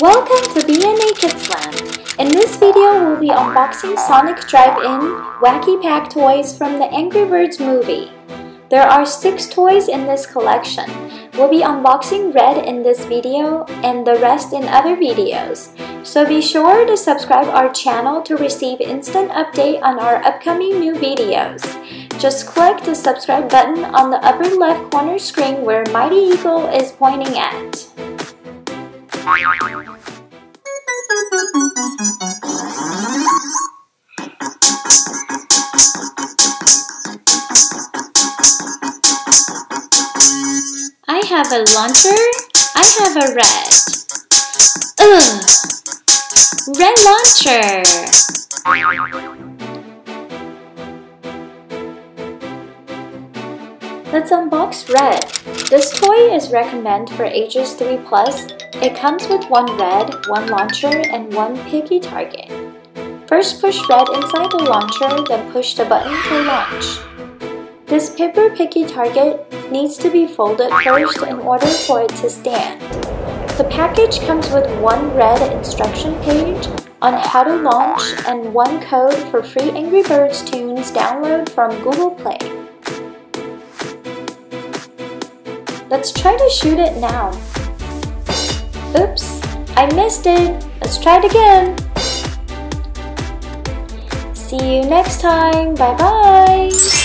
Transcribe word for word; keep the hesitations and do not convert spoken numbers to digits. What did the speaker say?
Welcome to B N A Kidsland. In this video, we'll be unboxing Sonic Drive-In Wacky Pack toys from the Angry Birds movie. There are six toys in this collection. We'll be unboxing red in this video and the rest in other videos. So be sure to subscribe our channel to receive instant update on our upcoming new videos. Just click the subscribe button on the upper left corner screen where Mighty Eagle is pointing at. I have a launcher, I have a red. Ugh! Red launcher! Let's unbox red. This toy is recommended for ages three plus. It comes with one red, one launcher, and one piggy target. First push red inside the launcher, then push the button to launch. This paper piggy target needs to be folded first in order for it to stand. The package comes with one red instruction page on how to launch and one code for free Angry Birds tunes download from Google Play. Let's try to shoot it now. Oops, I missed it. Let's try it again. See you next time. Bye bye.